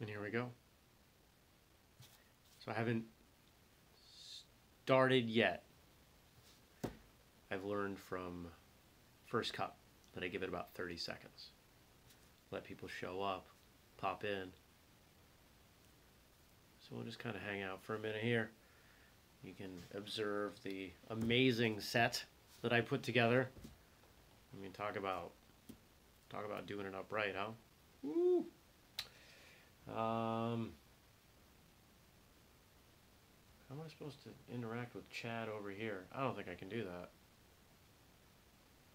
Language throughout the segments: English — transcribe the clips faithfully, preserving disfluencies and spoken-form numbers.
And here we go. So I haven't started yet. I've learned from First Cup that I give it about thirty seconds. Let people show up, pop in. So we'll just kind of hang out for a minute here. You can observe the amazing set that I put together. I mean, talk about talk about doing it upright, huh? Woo! Um, how am I supposed to interact with Chad over here? I don't think I can do that.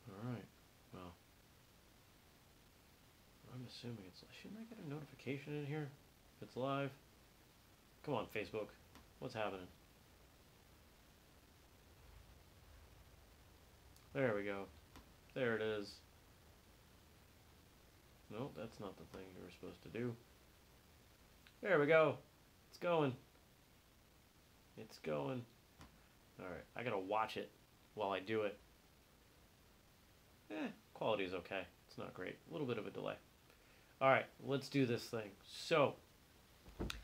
All right. Well, I'm assuming it's. Shouldn't I get a notification in here if it's live? Come on, Facebook. What's happening? There we go. There it is. Nope, that's not the thing you were supposed to do. There we go. It's going. It's going. Alright, I gotta watch it while I do it. Eh, quality's okay. It's not great. A little bit of a delay. Alright, let's do this thing. So,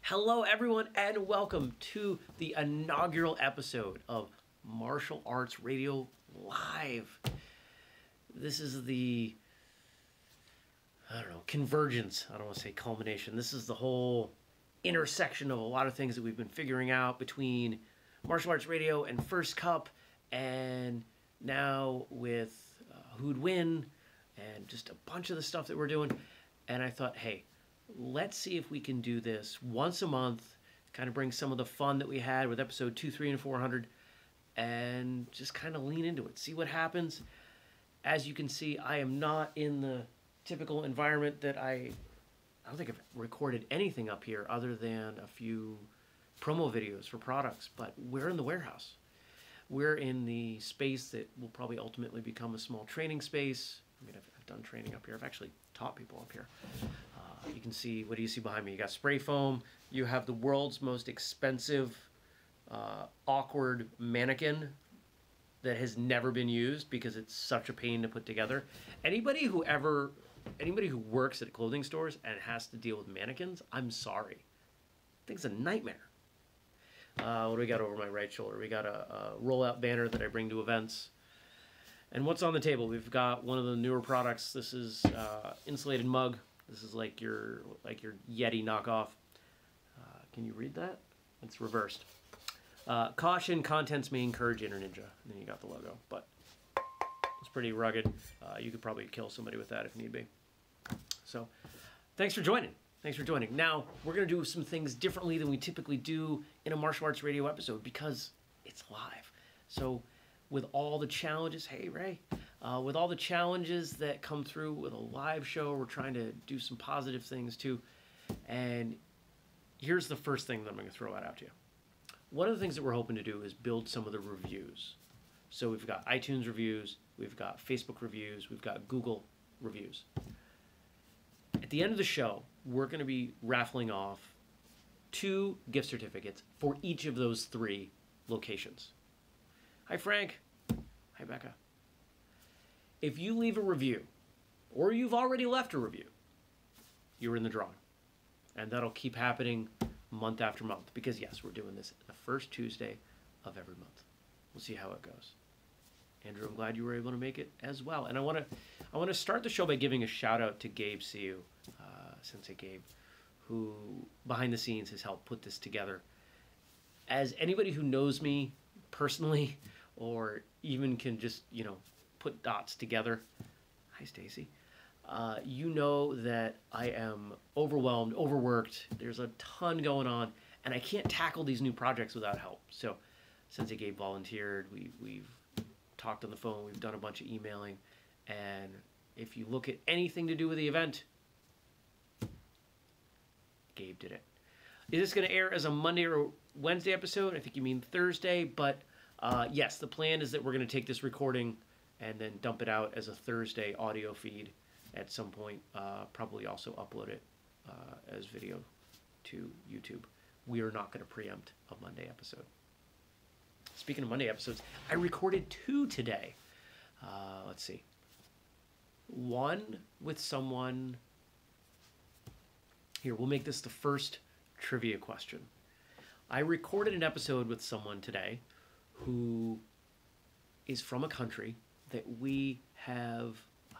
hello everyone and welcome to the inaugural episode of Martial Arts Radio Live. This is the, I don't know, convergence. I don't want to say culmination. This is the whole intersection of a lot of things that we've been figuring out between Martial Arts Radio and First Cup, and now with uh, Who'd Win, and just a bunch of the stuff that we're doing. And I thought, hey, let's see if we can do this once a month, kind of bring some of the fun that we had with episode two, three, and four hundred, and just kind of lean into it, see what happens. As you can see, I am not in the typical environment that I... I don't think I've recorded anything up here other than a few promo videos for products, but we're in the warehouse. We're in the space that will probably ultimately become a small training space. I mean, I've, I've done training up here. I've actually taught people up here. Uh, you can see... What do you see behind me? You got spray foam. You have the world's most expensive, uh, awkward mannequin that has never been used because it's such a pain to put together. Anybody who ever, anybody who works at clothing stores and has to deal with mannequins, I'm sorry. I think it's a nightmare. Uh, what do we got over my right shoulder? We got a, a rollout banner that I bring to events. And what's on the table? We've got one of the newer products. This is uh, insulated mug. This is like your like your Yeti knockoff. Uh, can you read that? It's reversed. Uh, caution, contents may encourage InterNinja. And then you got the logo, but it's pretty rugged. Uh, you could probably kill somebody with that if need be. So, thanks for joining. Thanks for joining. Now, we're going to do some things differently than we typically do in a Martial Arts Radio episode because it's live. So, with all the challenges, hey Ray, uh, with all the challenges that come through with a live show, we're trying to do some positive things too. And here's the first thing that I'm going to throw out, out to you. One of the things that we're hoping to do is build some of the reviews. So we've got iTunes reviews, we've got Facebook reviews, we've got Google reviews. At the end of the show, we're going to be raffling off two gift certificates for each of those three locations. Hi, Frank. Hi, Becca. If you leave a review, or you've already left a review, you're in the drawing. And that'll keep happening month after month, because yes, we're doing this the first Tuesday of every month. We'll see how it goes. Andrew, I'm glad you were able to make it as well. And I want to I want to start the show by giving a shout out to Gabe Siu, uh, Sensei Gabe, who behind the scenes has helped put this together. As anybody who knows me personally, or even can just, you know, put dots together, hi Stacy, Uh, you know that I am overwhelmed, overworked. There's a ton going on, and I can't tackle these new projects without help. So Sensei Gabe volunteered. We, we've talked on the phone. We've done a bunch of emailing. And if you look at anything to do with the event, Gabe did it. Is this going to air as a Monday or Wednesday episode? I think you mean Thursday. But uh, yes, the plan is that we're going to take this recording and then dump it out as a Thursday audio feed. At some point, uh, probably also upload it uh, as video to YouTube. We are not going to preempt a Monday episode. Speaking of Monday episodes, I recorded two today. Uh, let's see. One with someone Here, we'll make this the first trivia question. I recorded an episode with someone today who is from a country that we have, uh,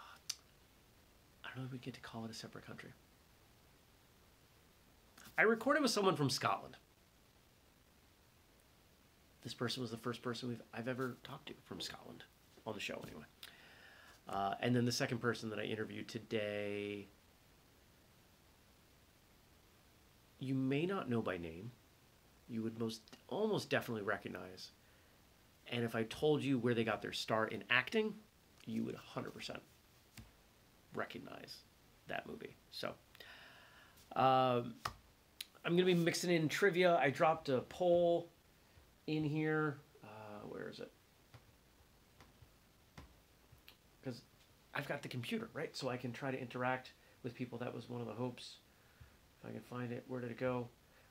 I don't know if we get to call it a separate country. I recorded with someone from Scotland. This person was the first person we've, I've ever talked to from Scotland, on the show anyway. Uh, and then the second person that I interviewed today, you may not know by name. You would most almost definitely recognize. And if I told you where they got their start in acting, you would one hundred percent recognize that movie. So um, I'm going to be mixing in trivia. I dropped a poll in here. Uh, where is it? Because I've got the computer, right? So I can try to interact with people. That was one of the hopes. If I can find it, where did it go?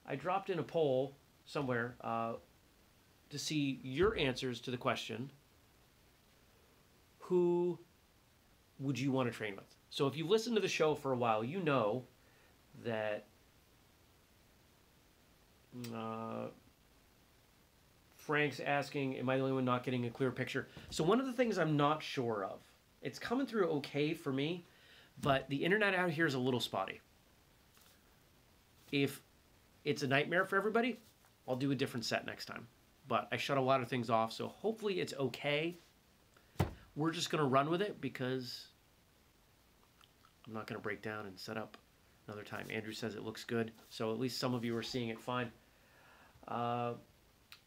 I dropped in a poll somewhere uh, to see your answers to the question, who would you want to train with? So if you've listened to the show for a while, you know that uh, Frank's asking, am I the only one not getting a clear picture? So one of the things I'm not sure of, it's coming through okay for me, but the internet out here is a little spotty. If it's a nightmare for everybody, I'll do a different set next time. But I shut a lot of things off, so hopefully it's okay. We're just going to run with it because I'm not going to break down and set up another time. Andrew says it looks good, so at least some of you are seeing it fine. Uh,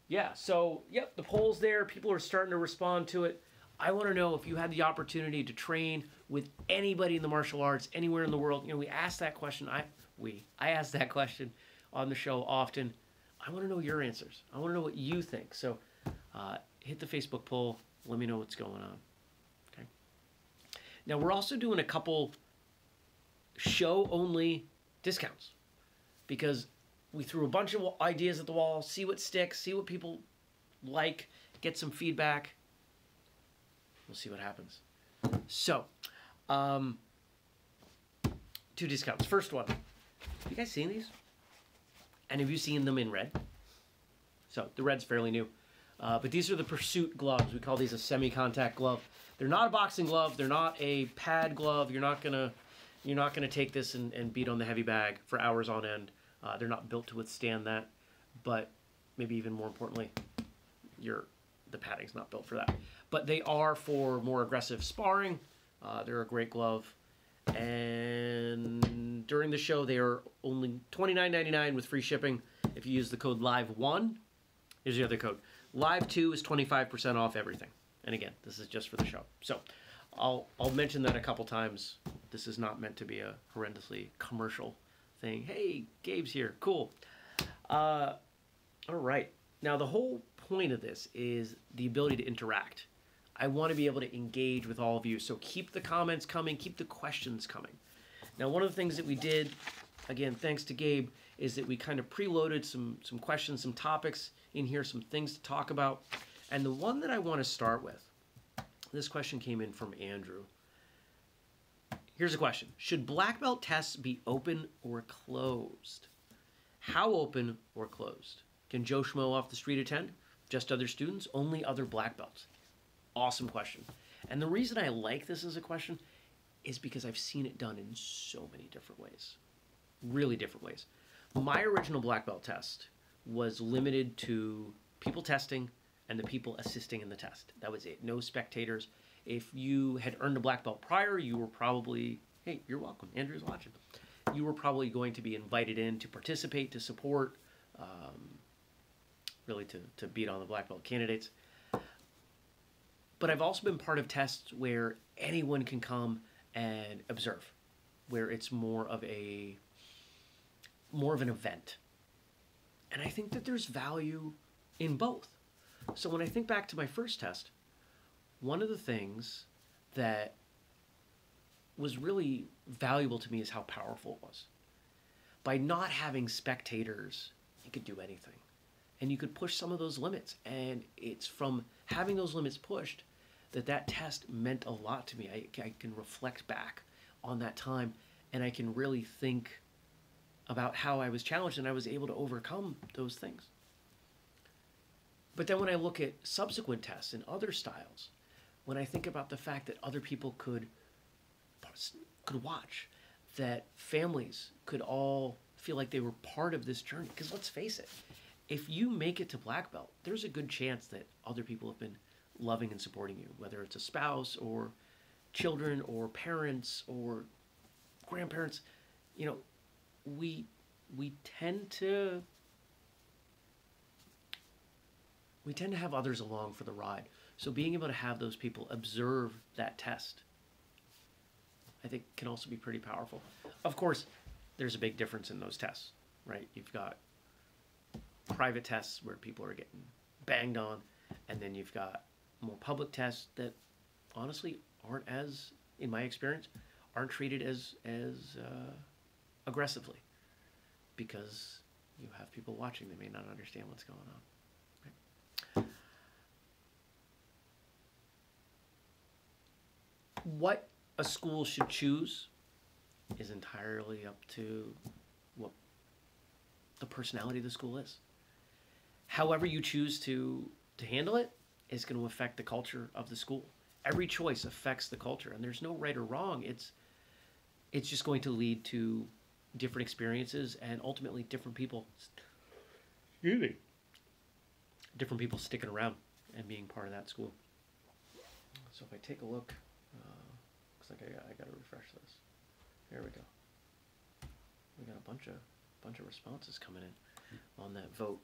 yeah, so, yep, the poll's there. People are starting to respond to it. I want to know if you had the opportunity to train with anybody in the martial arts anywhere in the world. You know, we asked that question. I, we, I asked that question on the show often. I want to know your answers. I want to know what you think. So uh, hit the Facebook poll. Let me know what's going on. Okay. Now we're also doing a couple show-only discounts because we threw a bunch of ideas at the wall, see what sticks, see what people like, get some feedback. We'll see what happens. So um, two discounts. First one. Have you guys seen these? And have you seen them in red? So the red's fairly new. Uh, but these are the Pursuit gloves. We call these a semi-contact glove. They're not a boxing glove. They're not a pad glove. You're not gonna, you're not gonna take this and, and beat on the heavy bag for hours on end. Uh, they're not built to withstand that. But maybe even more importantly, your the padding's not built for that. But they are for more aggressive sparring. Uh, they're a great glove. And during the show, they are only twenty-nine ninety-nine with free shipping if you use the code live one. Here's the other code. live two is twenty-five percent off everything. And again, this is just for the show. So I'll, I'll mention that a couple times. This is not meant to be a horrendously commercial thing. Hey, Gabe's here. Cool. Uh, all right. Now, the whole point of this is the ability to interact. I want to be able to engage with all of you. So keep the comments coming. Keep the questions coming. Now, one of the things that we did, again, thanks to Gabe, is that we kind of preloaded some, some questions, some topics in here, some things to talk about. And the one that I want to start with, this question came in from Andrew. Here's a question. Should black belt tests be open or closed? How open or closed? Can Joe Schmo off the street attend? Just other students? Only other black belts? Awesome question. And the reason I like this as a question is because I've seen it done in so many different ways. Really different ways. My original black belt test was limited to people testing and the people assisting in the test. That was it. No spectators. If you had earned a black belt prior, you were probably, hey, you're welcome. Andrew's watching. You were probably going to be invited in to participate, to support, um, really to, to beat on the black belt candidates. But I've also been part of tests where anyone can come and observe, where it's more of a more of an event. And I think that there's value in both. So when I think back to my first test, one of the things that was really valuable to me is how powerful it was. By not having spectators, you could do anything. And you could push some of those limits. And it's from having those limits pushed that that test meant a lot to me. I, I can reflect back on that time, and I can really think about how I was challenged, and I was able to overcome those things. But then when I look at subsequent tests in other styles, when I think about the fact that other people could could watch, that families could all feel like they were part of this journey, because let's face it, if you make it to black belt, there's a good chance that other people have been loving and supporting you, whether it's a spouse or children or parents or grandparents. You know, we we tend to we tend to have others along for the ride. So being able to have those people observe that test, I think, can also be pretty powerful. Of course, there's a big difference in those tests, right? You've got private tests where people are getting banged on, and then you've got more public tests that honestly aren't as, in my experience, aren't treated as, as uh, aggressively, because you have people watching. They may not understand what's going on. What a school should choose is entirely up to what the personality of the school is. However you choose to, to handle it is going to affect the culture of the school. Every choice affects the culture, and there's no right or wrong. It's, it's just going to lead to different experiences, and ultimately different people, excuse me, different people sticking around and being part of that school. So if I take a look... Looks like I got, I got to refresh this. Here we go. We got a bunch of bunch of responses coming in on that vote.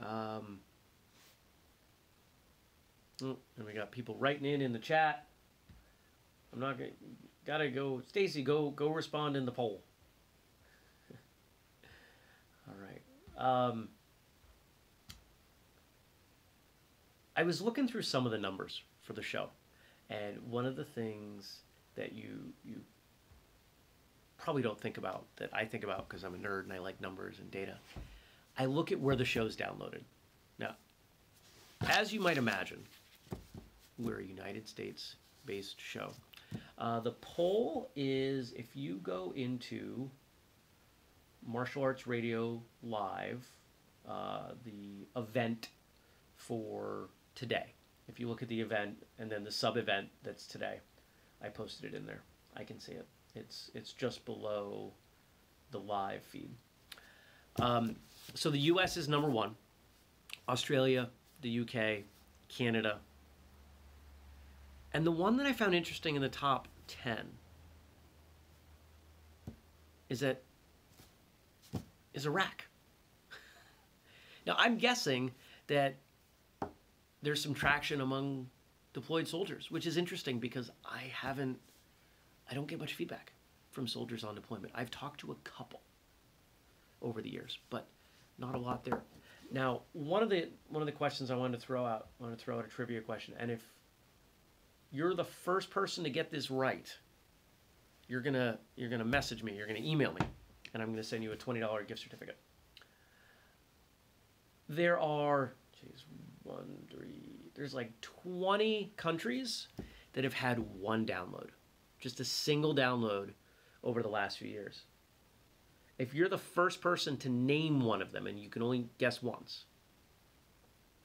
Um, and we got people writing in in the chat. I'm not gonna gotta go. Stacy, go go respond in the poll. All right. Um, I was looking through some of the numbers for the show. And one of the things that you you probably don't think about, that I think about because I'm a nerd and I like numbers and data, I look at where the show's downloaded. Now, as you might imagine, we're a United States-based show. Uh, the poll is, if you go into Martial Arts Radio Live, uh, the event for today, if you look at the event and then the sub-event that's today, I posted it in there. I can see it. It's it's just below the live feed. Um, so the U S is number one. Australia, the U K, Canada. And the one that I found interesting in the top ten is that is Iraq. Now, I'm guessing that there's some traction among deployed soldiers, which is interesting because I haven't, I don't get much feedback from soldiers on deployment. I've talked to a couple over the years, but not a lot there. Now, one of the one of the questions I wanted to throw out, I wanted to throw out a trivia question, and if you're the first person to get this right, you're gonna you're gonna message me, you're gonna email me, and I'm gonna send you a twenty dollar gift certificate. There are, geez, One, three, there's like twenty countries that have had one download, just a single download over the last few years. If you're the first person to name one of them, and you can only guess once,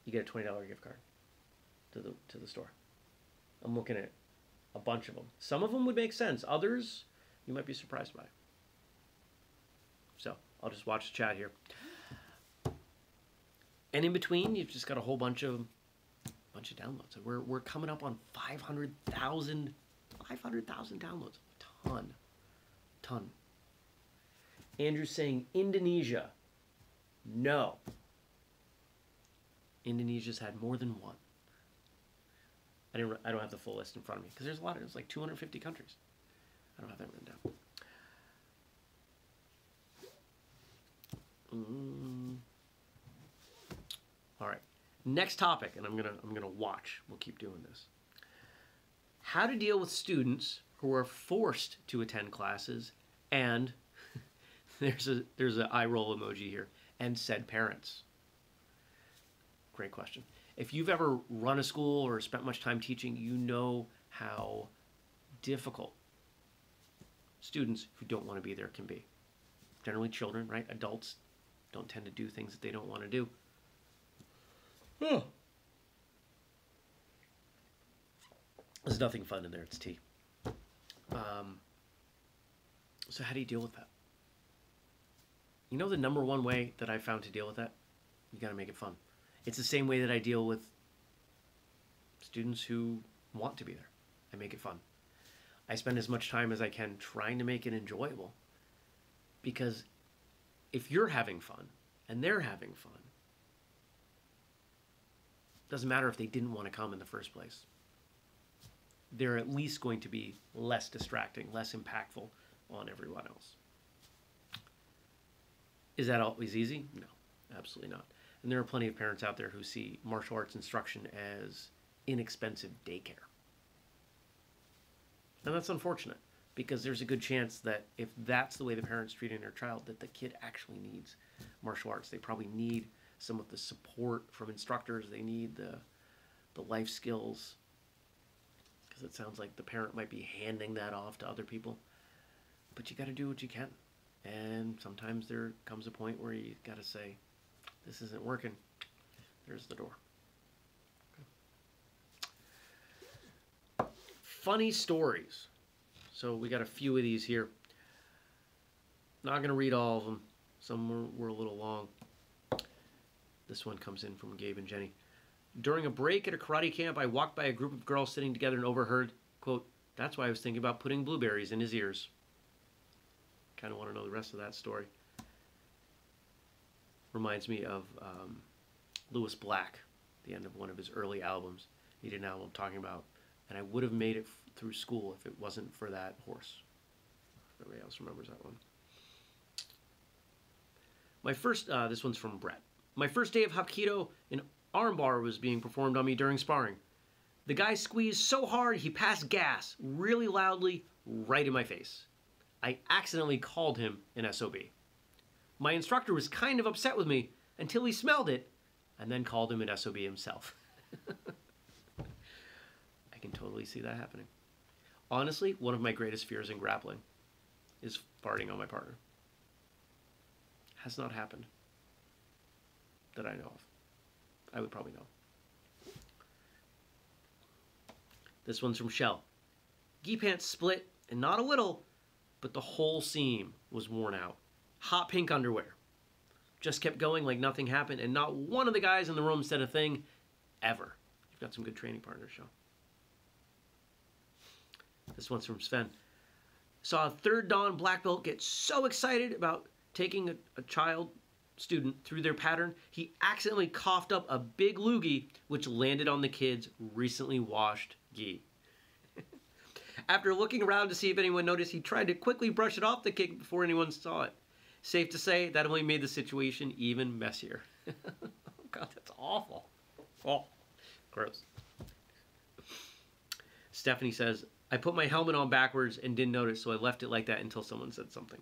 you get a twenty dollar gift card to the, to the store. I'm looking at a bunch of them. Some of them would make sense. Others you might be surprised by. So I'll just watch the chat here. And in between, you've just got a whole bunch of bunch of downloads. So we're we're coming up on five hundred thousand downloads. A ton, ton. Andrew's saying Indonesia. No. Indonesia's had more than one. I didn't. I don't have the full list in front of me because there's a lot of it's like two hundred fifty countries. I don't have that written down. Mm. All right, next topic, and I'm gonna I'm gonna watch. We'll keep doing this. How to deal with students who are forced to attend classes, and there's a there's an eye roll emoji here, and said parents. Great question. If you've ever run a school or spent much time teaching, you know how difficult students who don't want to be there can be. generally children, right? Adults don't tend to do things that they don't want to do. Oh. There's nothing fun in there. It's tea. Um, so how do you deal with that? You know the number one way that I found to deal with that? You gotta make it fun. It's the same way that I deal with students who want to be there. I make it fun. I spend as much time as I can trying to make it enjoyable, because if you're having fun and they're having fun, it doesn't matter if they didn't want to come in the first place. They're at least going to be less distracting, less impactful on everyone else. Is that always easy? No, absolutely not. And there are plenty of parents out there who see martial arts instruction as inexpensive daycare. And that's unfortunate, because there's a good chance that if that's the way the parent's treating their child, that the kid actually needs martial arts. They probably need some of the support from instructors. They need the, the life skills, because it sounds like the parent might be handing that off to other people. But you got to do what you can. And sometimes there comes a point where you got to say, this isn't working. There's the door. Okay. Funny stories. So we got a few of these here. Not going to read all of them. Some were, were a little long. This one comes in from Gabe and Jenny. During a break at a karate camp, I walked by a group of girls sitting together and overheard, quote, "That's why I was thinking about putting blueberries in his ears." Kind of want to know the rest of that story. Reminds me of um, Lewis Black, the end of one of his early albums. He did an album talking about, and I would have made it f through school if it wasn't for that horse. Nobody else remembers that one. My first, uh, this one's from Brett. My first day of Hapkido, an armbar was being performed on me during sparring. The guy squeezed so hard he passed gas really loudly right in my face. I accidentally called him an S O B. My instructor was kind of upset with me until he smelled it and then called him an S O B himself. I can totally see that happening. Honestly, one of my greatest fears in grappling is farting on my partner. Has not happened that I know of. I would probably know. This one's from Shell. Gi pants split, and not a little, but the whole seam was worn out. Hot pink underwear. Just kept going like nothing happened, and not one of the guys in the room said a thing ever. You've got some good training partners, Sean. This one's from Sven. Saw a third dan black belt get so excited about taking a, a child student through their pattern, he accidentally coughed up a big loogie, which landed on the kid's recently washed gi. After looking around to see if anyone noticed, he tried to quickly brush it off the kick before anyone saw it. Safe to say, that only made the situation even messier. Oh God, that's awful. Oh, gross. Stephanie says, I put my helmet on backwards and didn't notice, so I left it like that until someone said something.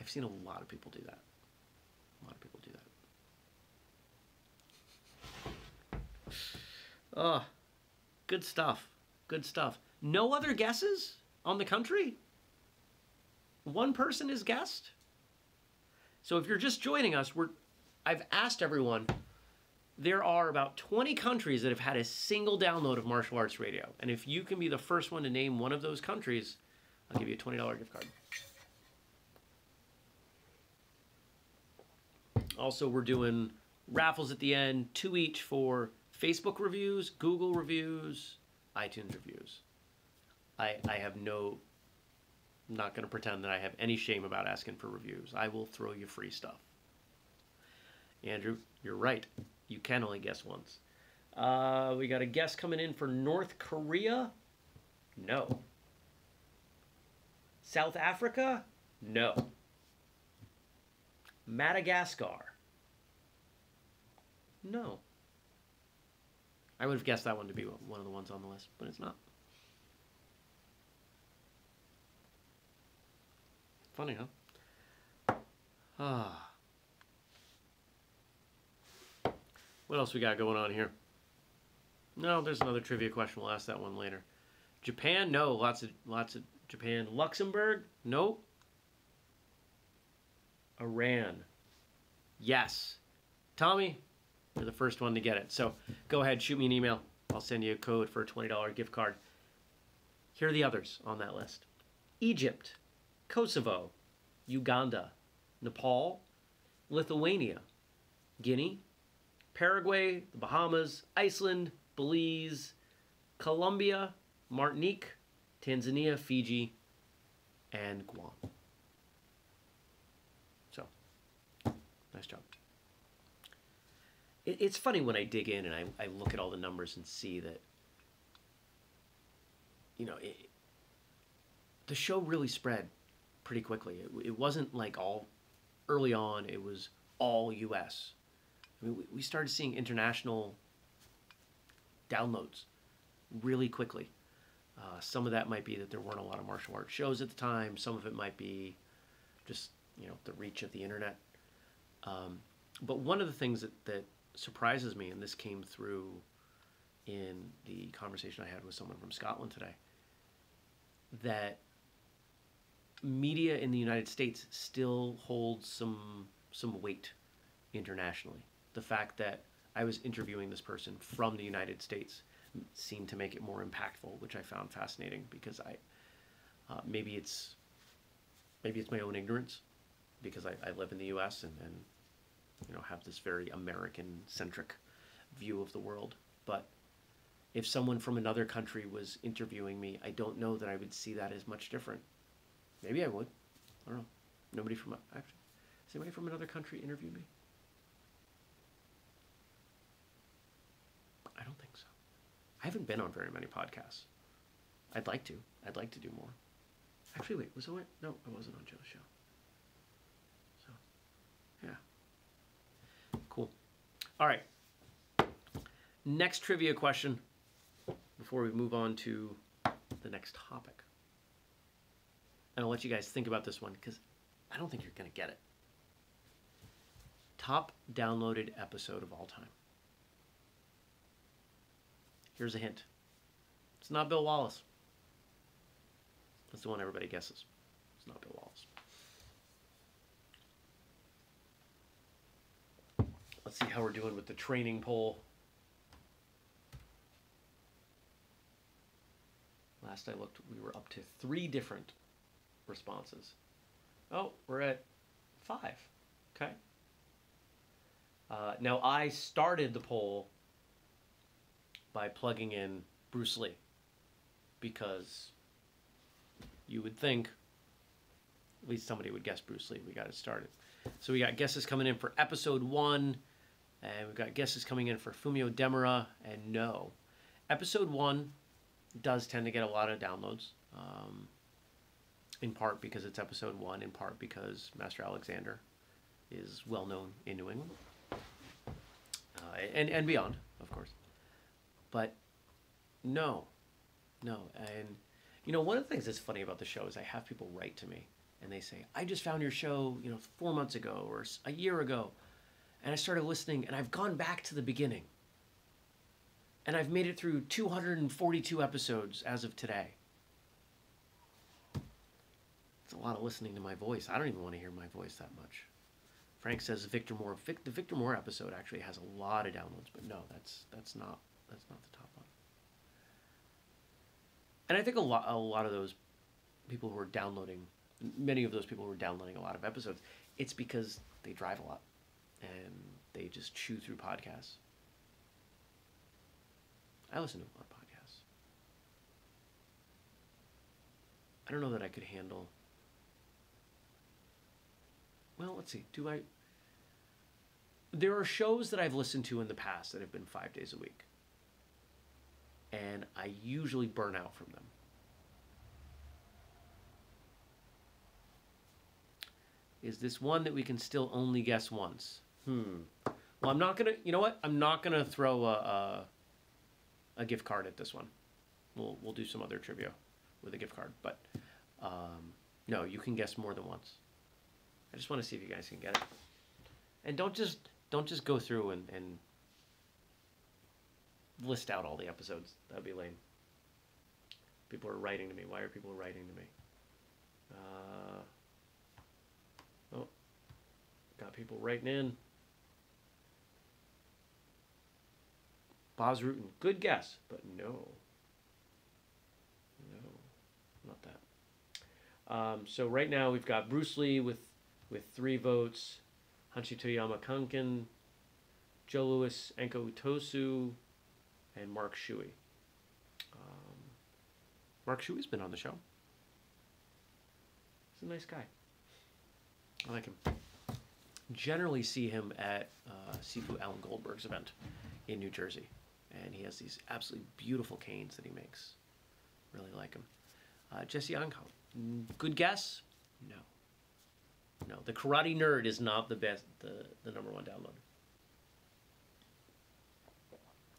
I've seen a lot of people do that. A lot of people do that. Oh, good stuff. Good stuff. No other guesses on the country? One person is guessed? So if you're just joining us, we're, I've asked everyone, there are about twenty countries that have had a single download of Martial Arts Radio. And if you can be the first one to name one of those countries, I'll give you a twenty dollar gift card. Also, we're doing raffles at the end, two each for Facebook reviews, Google reviews, iTunes reviews. I, I have no... I'm not going to pretend that I have any shame about asking for reviews. I will throw you free stuff. Andrew, you're right. You can only guess once. Uh, we got a guess coming in for North Korea? No. South Africa? No. Madagascar? No. I would have guessed that one to be one of the ones on the list, but it's not. Funny, huh? Ah. What else we got going on here? No, there's another trivia question. We'll ask that one later. Japan? No. Lots of lots of Japan. Luxembourg? Nope. Iran. Yes. Tommy, you're the first one to get it. So go ahead, shoot me an email. I'll send you a code for a twenty dollar gift card. Here are the others on that list. Egypt, Kosovo, Uganda, Nepal, Lithuania, Guinea, Paraguay, the Bahamas, Iceland, Belize, Colombia, Martinique, Tanzania, Fiji, and Guam. So, nice job. It, it's funny when I dig in and I, I look at all the numbers and see that, you know, it, the show really spread pretty quickly. It, it wasn't like all, early on, it was all U S. I mean, we, we started seeing international downloads really quickly. Uh, some of that might be that there weren't a lot of martial arts shows at the time. Some of it might be just, you know, the reach of the internet. Um, but one of the things that, that surprises me, and this came through in the conversation I had with someone from Scotland today, that media in the United States still holds some some weight internationally. The fact that I was interviewing this person from the United States seemed to make it more impactful, which I found fascinating, because I uh, maybe it's maybe it's my own ignorance, because I, I live in the U S and, and you know, have this very American-centric view of the world. But if someone from another country was interviewing me, I don't know that I would see that as much different. Maybe I would. I don't know. Nobody from... Has anybody from another country interviewed me? I don't think so. I haven't been on very many podcasts. I'd like to. I'd like to do more. Actually, wait. Was I... No, I wasn't on Joe's show. So, yeah. Cool. All right. Next trivia question before we move on to the next topic. And I'll let you guys think about this one, because I don't think you're going to get it. Top downloaded episode of all time. Here's a hint. It's not Bill Wallace. That's the one everybody guesses. It's not Bill Wallace. Let's see how we're doing with the training poll. Last I looked, we were up to three different responses. Oh, we're at five. Okay. Uh, now, I started the poll by plugging in Bruce Lee, because you would think at least somebody would guess Bruce Lee. We got it started. So we got guesses coming in for episode one, and we've got guesses coming in for Fumio Demura and no. Episode one does tend to get a lot of downloads. Um, In part because it's episode one, in part because Master Alexander is well known in New England. Uh, and, and beyond, of course. But no, no. And, you know, one of the things that's funny about the show is I have people write to me and they say, I just found your show, you know, four months ago or a year ago. And I started listening and I've gone back to the beginning. And I've made it through two hundred forty-two episodes as of today. It's a lot of listening to my voice. I don't even want to hear my voice that much. Frank says Victor Moore. Vic, the Victor Moore episode actually has a lot of downloads, but no, that's that's not that's not the top one. And I think a lot a lot of those people who are downloading, many of those people who are downloading a lot of episodes, it's because they drive a lot and they just chew through podcasts. I listen to a lot of podcasts. I don't know that I could handle. Well, let's see. Do I... There are shows that I've listened to in the past that have been five days a week. And I usually burn out from them. Is this one that we can still only guess once? Hmm. Well, I'm not going to... You know what? I'm not going to throw a, a a gift card at this one. We'll, we'll do some other trivia with a gift card. But, um, no, you can guess more than once. I just want to see if you guys can get it. And don't just don't just go through and, and list out all the episodes. That would be lame. People are writing to me. Why are people writing to me? Uh, oh, people writing in. Boz Rutan, good guess, but no. No, not that. Um, so right now we've got Bruce Lee with, with three votes, Hanshi Toyama Kanken, Joe Louis Enko Utosu, and Mark Shuey. Um, Mark Shuey's been on the show. He's a nice guy. I like him. Generally see him at uh, Sifu Alan Goldberg's event in New Jersey. And he has these absolutely beautiful canes that he makes. Really like him. Uh, Jesse Anko. Good guess? No. No. The Karate Nerd is not the best, the, the number one download.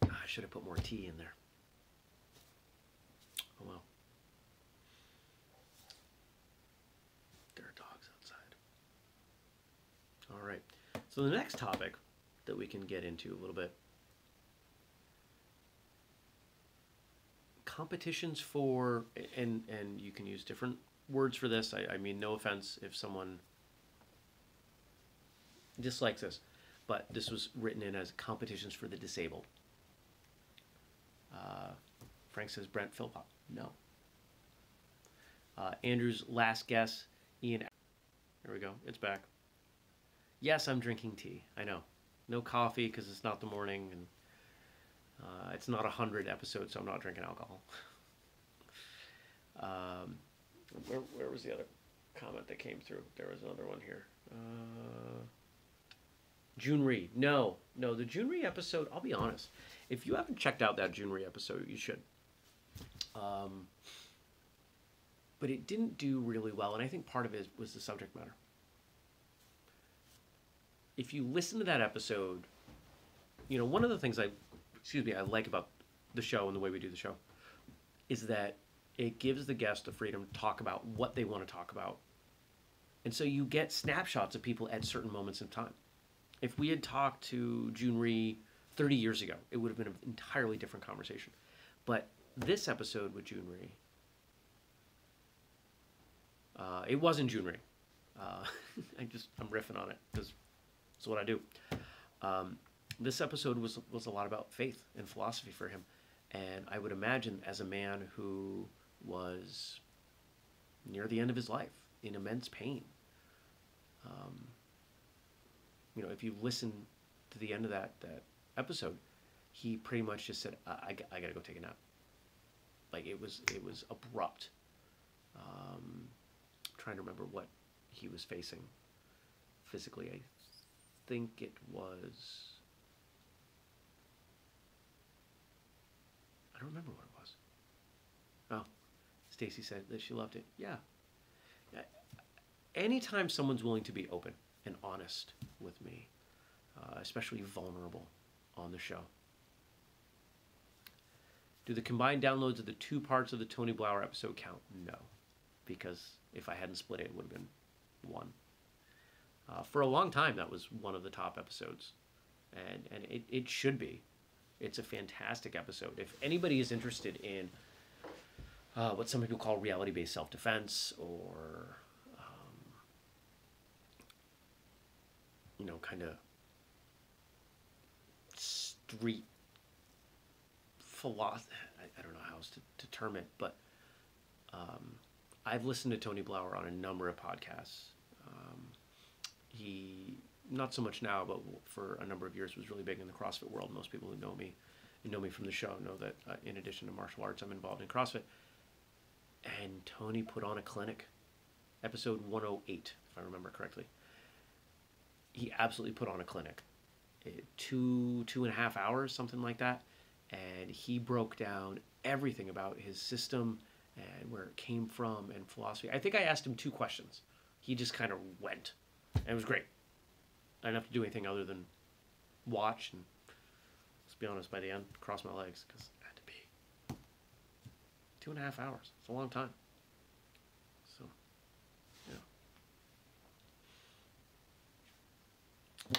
I should have put more tea in there. Oh well. There are dogs outside. All right. So the next topic that we can get into a little bit. Competitions for, and, and you can use different words for this. I, I mean, no offense if someone dislikes this, but this was written in as competitions for the disabled. Uh, Frank says Brent Philpott. No. Uh, Andrew's last guess, Ian. There we go. It's back. Yes, I'm drinking tea. I know. No coffee because it's not the morning. And uh, it's not one hundred episodes, so I'm not drinking alcohol. um, where, where was the other comment that came through? There was another one here. Uh, June Reed. No. No, the June Reed episode, I'll be honest. If you haven't checked out that June Reed episode, you should. Um, but it didn't do really well, and I think part of it was the subject matter. If you listen to that episode, you know, one of the things I, excuse me, I like about the show and the way we do the show is that it gives the guest the freedom to talk about what they want to talk about. And so you get snapshots of people at certain moments in time. If we had talked to June Reed thirty years ago, it would have been an entirely different conversation. But this episode with June Reed, uh, it wasn't June Reed. Uh, I just, I'm riffing on it because it's what I do. Um, this episode was, was a lot about faith and philosophy for him. And I would imagine as a man who was near the end of his life in immense pain, um, you know, if you listen to the end of that, that, episode, he pretty much just said, I, I, I gotta go take a nap. Like it was, it was abrupt. Um, I'm trying to remember what he was facing physically. I think it was, I don't remember what it was. Oh, Stacy said that she loved it. Yeah. Anytime someone's willing to be open and honest with me, uh, especially vulnerable, on the show. Do the combined downloads of the two parts of the Tony Blauer episode count? No, because if I hadn't split it, it would have been one. Uh, for a long time, that was one of the top episodes, and and it, it should be. It's a fantastic episode. If anybody is interested in uh, what some people call reality-based self-defense or, um, you know, kind of street philosophy, I, I don't know how else to, to term it, but um, I've listened to Tony Blauer on a number of podcasts. Um, he, not so much now, but for a number of years was really big in the CrossFit world. Most people who know me and know me from the show know that uh, in addition to martial arts, I'm involved in CrossFit. And Tony put on a clinic, episode one oh eight, if I remember correctly. He absolutely put on a clinic. Two, two and a half hours, something like that. And he broke down everything about his system and where it came from and philosophy. I think I asked him two questions. He just kind of went. And it was great. I didn't have to do anything other than watch and, let's be honest, by the end, cross my legs because I had to pee. Two and a half hours. It's a long time. So, yeah.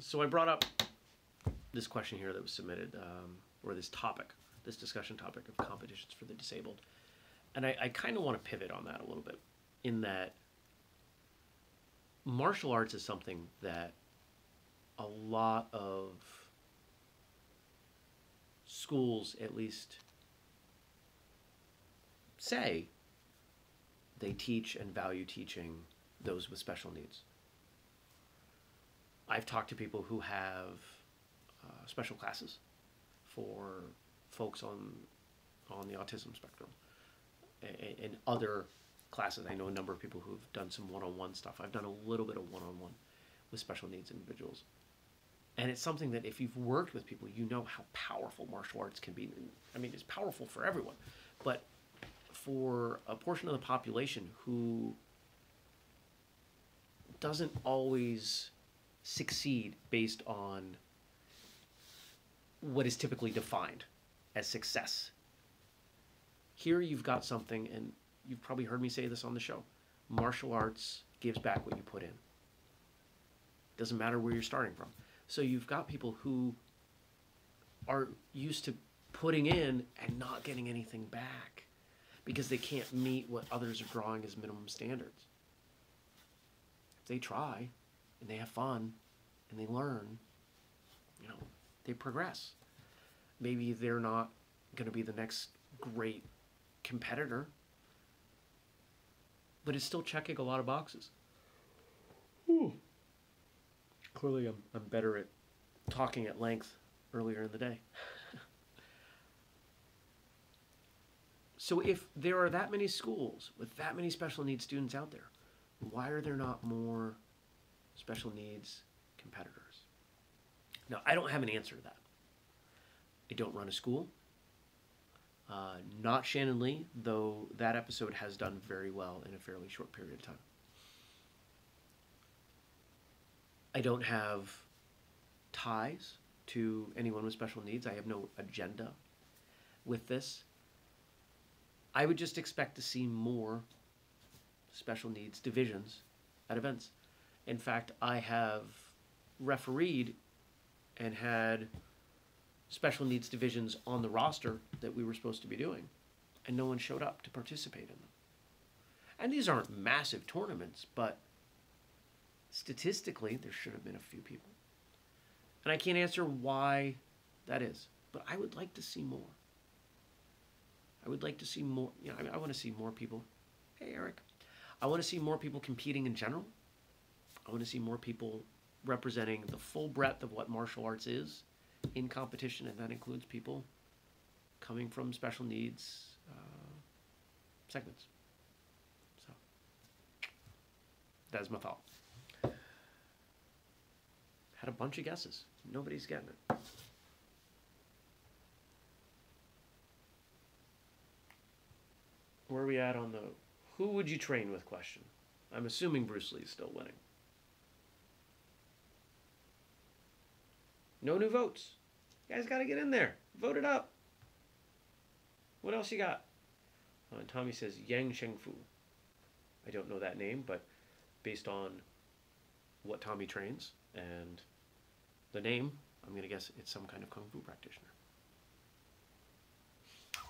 So I brought up this question here that was submitted, um, or this topic, this discussion topic of competitions for the disabled. And I, I kind of want to pivot on that a little bit in that martial arts is something that a lot of schools at least say they teach and value teaching those with special needs. I've talked to people who have uh, special classes for folks on on the autism spectrum and, and other classes. I know a number of people who've done some one-on-one stuff. I've done a little bit of one-on-one with special needs individuals. And it's something that if you've worked with people, you know how powerful martial arts can be. I mean, it's powerful for everyone, but for a portion of the population who doesn't always succeed based on what is typically defined as success. Here you've got something, and you've probably heard me say this on the show, martial arts gives back what you put in. Doesn't matter where you're starting from. So you've got people who are used to putting in and not getting anything back because they can't meet what others are drawing as minimum standards. If they try and they have fun and they learn, you know, they progress. Maybe they're not going to be the next great competitor, but it's still checking a lot of boxes. Ooh. Clearly, I'm, I'm better at talking at length earlier in the day. So if there are that many schools with that many special needs students out there, why are there not more special needs competitors? Now, I don't have an answer to that. I don't run a school. Uh, not Shannon Lee, though that episode has done very well in a fairly short period of time. I don't have ties to anyone with special needs. I have no agenda with this. I would just expect to see more special needs divisions at events. In fact, I have refereed and had special needs divisions on the roster that we were supposed to be doing, and no one showed up to participate in them. And these aren't massive tournaments, but statistically, there should have been a few people. And I can't answer why that is, but I would like to see more. I would like to see more, you know, I, I want to see more people. Hey, Eric. I want to see more people competing in general. I want to see more people representing the full breadth of what martial arts is in competition, and that includes people coming from special needs uh, segments. So, that's my thought. Had a bunch of guesses. Nobody's getting it. Where are we at on the who would you train with question? I'm assuming Bruce Lee's still winning. No new votes. You guys got to get in there. Vote it up. What else you got? Uh, Tommy says Yang Shengfu. I don't know that name, but based on what Tommy trains and the name, I'm going to guess it's some kind of Kung Fu practitioner.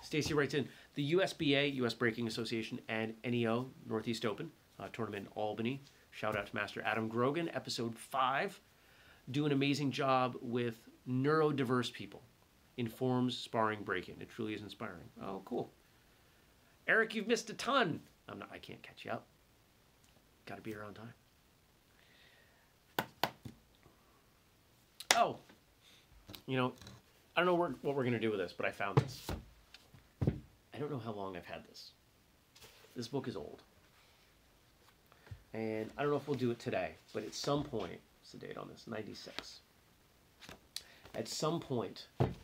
Stacy writes in, the U S B A, U S Breaking Association, and N E O, Northeast Open, uh, tournament in Albany. Shout out to Master Adam Grogan, episode five. Do an amazing job with neurodiverse people. Informs sparring break-in. It truly is inspiring. Oh, cool. Eric, you've missed a ton. I'm not, I can't catch you up. Got to be here on time. Oh, you know, I don't know what we're, what we're going to do with this, but I found this. I don't know how long I've had this. This book is old. And I don't know if we'll do it today, but at some point, what's the date on this? ninety-six. At some point, uh,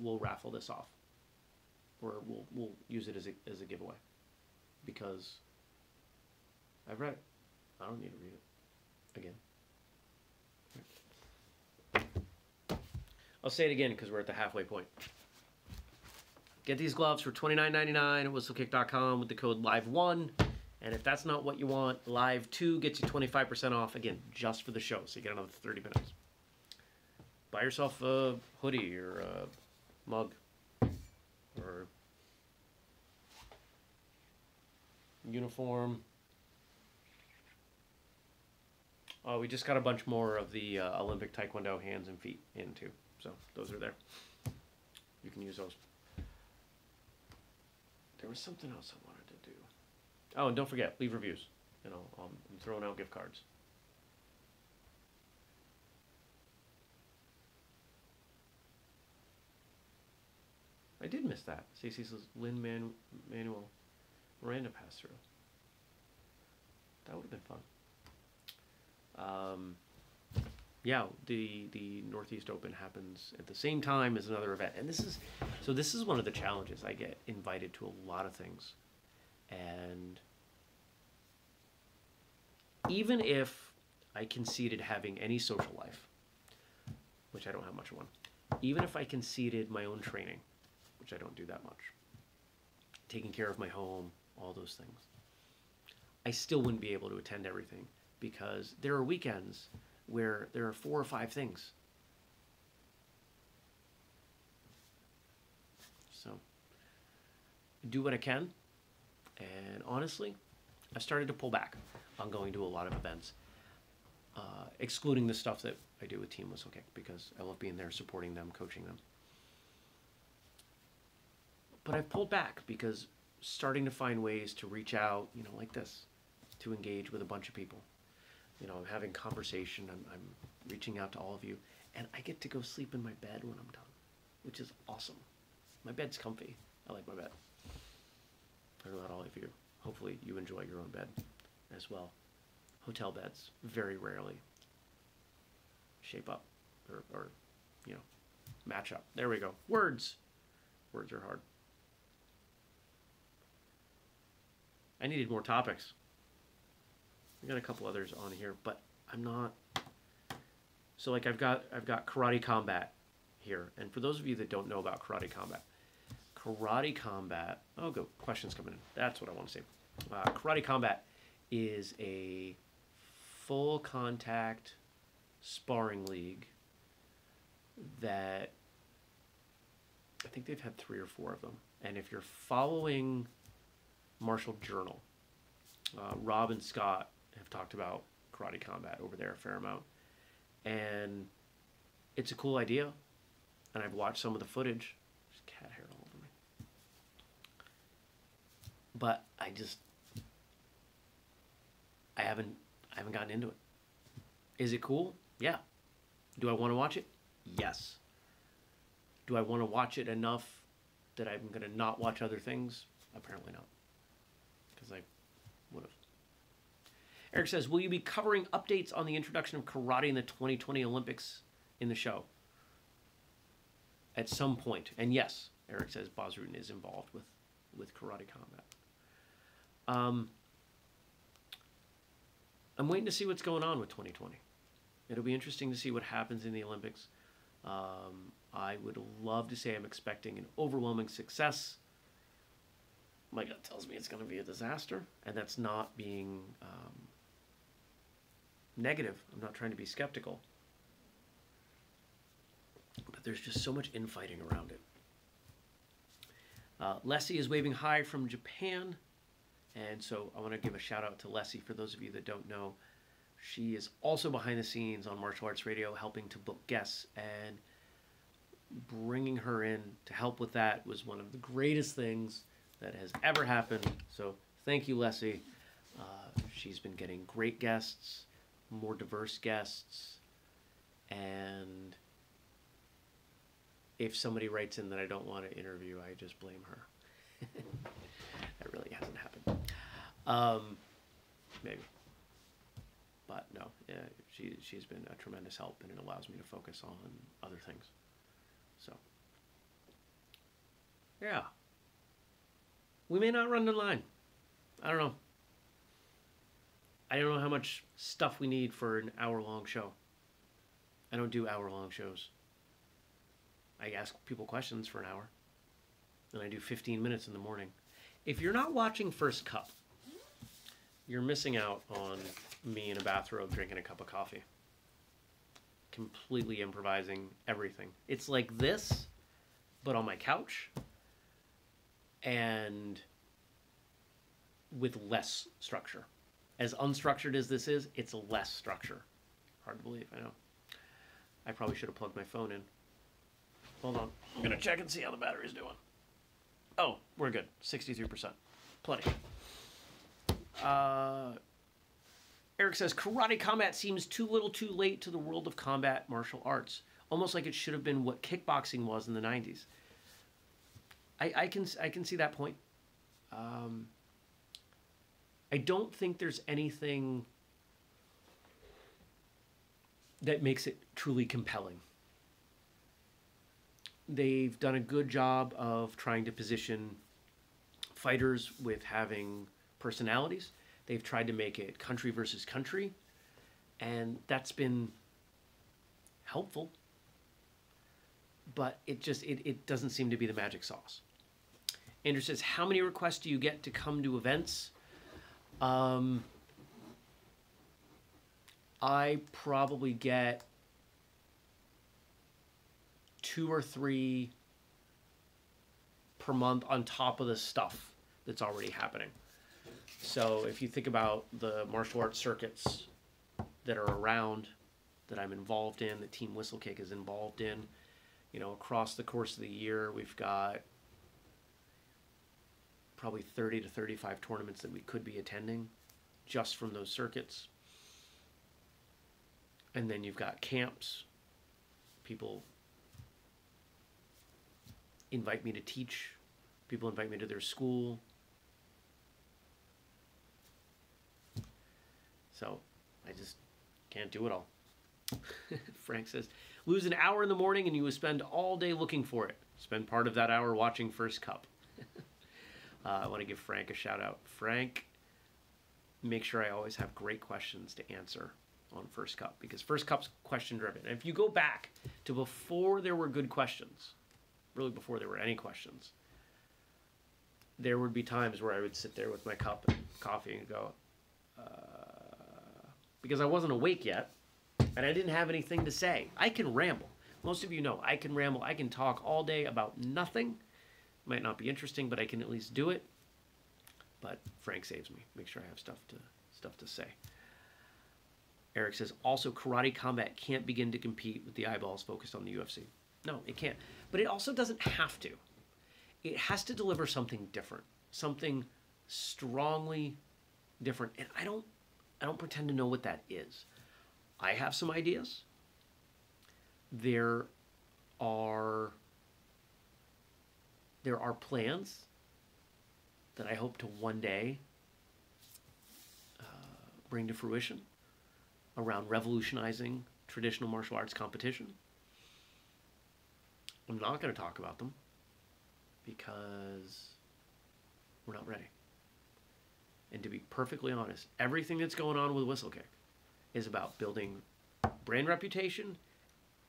we'll raffle this off. Or we'll, we'll use it as a, as a giveaway. Because I've read it. I don't need to read it again. I'll say it again because we're at the halfway point. Get these gloves for twenty-nine ninety-nine at whistlekick dot com with the code live one. And if that's not what you want, live two gets you twenty-five percent off, again, just for the show. So you get another thirty minutes. Buy yourself a hoodie or a mug or uniform. Uh, we just got a bunch more of the uh, Olympic Taekwondo hands and feet in too. So those are there. You can use those. There was something else I wanted to do. Oh, and don't forget, leave reviews. You know, um, I'm throwing out gift cards. I did miss that. Stacy's Lin Man Manuel Miranda passed through. That would have been fun. Um, yeah, the the Northeast Open happens at the same time as another event, and this is so this is one of the challenges. I get invited to a lot of things, and even if I conceded having any social life, which I don't have much of one, even if I conceded my own training, which I don't do that much, taking care of my home, all those things, I still wouldn't be able to attend everything, because there are weekends where there are four or five things. So do what I can, and honestly, I've started to pull back on going to a lot of events, uh, excluding the stuff that I do with Team Whistlekick, because I love being there, supporting them, coaching them. But I've pulled back because starting to find ways to reach out, you know, like this, to engage with a bunch of people. You know, I'm having conversation, I'm, I'm reaching out to all of you, and I get to go sleep in my bed when I'm done, which is awesome. My bed's comfy. I like my bed. I don't know about all of you. Hopefully you enjoy your own bed as well. Hotel beds very rarely shape up or, or you know, match up. There we go. Words. Words are hard. I needed more topics. I got a couple others on here, but I'm not. So like I've got I've got Karate Combat here, and for those of you that don't know about Karate Combat, Karate Combat. Oh, go questions coming in. That's what I want to say. Uh, Karate Combat is a full contact sparring league that I think they've had three or four of them, and if you're following Marshall Journal, Uh, Rob and Scott have talked about Karate Combat over there a fair amount, and it's a cool idea, and I've watched some of the footage. There's cat hair all over me. But I just, I haven't, I haven't gotten into it. Is it cool? Yeah. Do I want to watch it? Yes. Do I want to watch it enough that I'm going to not watch other things? Apparently not, because I would have. Eric says, will you be covering updates on the introduction of karate in the twenty twenty Olympics in the show? At some point. And yes, Eric says Bosrutin is involved with, with Karate Combat. Um, I'm waiting to see what's going on with twenty twenty. It'll be interesting to see what happens in the Olympics. Um, I would love to say I'm expecting an overwhelming success. My gut tells me it's going to be a disaster, and that's not being um, negative. I'm not trying to be skeptical. But there's just so much infighting around it. Uh, Lessie is waving hi from Japan, and so I want to give a shout-out to Lessie. For those of you that don't know, she is also behind the scenes on Martial Arts Radio, helping to book guests, and bringing her in to help with that was one of the greatest things that has ever happened. So thank you, Lessie. Uh, she's been getting great guests, more diverse guests, and if somebody writes in that I don't want to interview, I just blame her. That really hasn't happened. Um, maybe. But no, yeah, she, she's been a tremendous help, and it allows me to focus on other things. So, yeah. We may not run the line. I don't know. I don't know how much stuff we need for an hour-long show. I don't do hour-long shows. I ask people questions for an hour, and I do fifteen minutes in the morning. If you're not watching First Cup, you're missing out on me in a bathrobe drinking a cup of coffee. Completely improvising everything. It's like this, but on my couch, and with less structure. As unstructured as this is, it's less structure. Hard to believe, I know. I probably should have plugged my phone in. Hold on. I'm going to check and see how the battery's doing. Oh, we're good. sixty-three percent. Plenty. Uh, Eric says, Karate Combat seems too little too late to the world of combat martial arts. Almost like it should have been what kickboxing was in the nineties. I, I, can, I can see that point. Um, I don't think there's anything that makes it truly compelling. They've done a good job of trying to position fighters with having personalities. They've tried to make it country versus country, and that's been helpful. But it just, it, it doesn't seem to be the magic sauce. Andrew says, how many requests do you get to come to events? Um, I probably get two or three per month on top of the stuff that's already happening. So if you think about the martial arts circuits that are around, that I'm involved in, that Team Whistlekick is involved in, you know, across the course of the year, we've got probably thirty to thirty-five tournaments that we could be attending just from those circuits. And then you've got camps. People invite me to teach. People invite me to their school. So I just can't do it all. Frank says, lose an hour in the morning and you will spend all day looking for it. Spend part of that hour watching First Cup. Uh, I want to give Frank a shout out. Frank, make sure I always have great questions to answer on First Cup, because First Cup's question driven. And if you go back to before there were good questions, really before there were any questions, there would be times where I would sit there with my cup and coffee and go, uh, because I wasn't awake yet and I didn't have anything to say. I can ramble. Most of you know I can ramble. I can talk all day about nothing. Might not be interesting, but I can at least do it. But Frank saves me. Make sure I have stuff to stuff to say. Eric says, also, Karate Combat can't begin to compete with the eyeballs focused on the U F C. No, it can't. But it also doesn't have to. It has to deliver something different, something strongly different. And I don't, I don't pretend to know what that is. I have some ideas. There are, there are plans that I hope to one day uh, bring to fruition around revolutionizing traditional martial arts competition. I'm not going to talk about them because we're not ready. And to be perfectly honest, everything that's going on with Whistlekick is about building brand reputation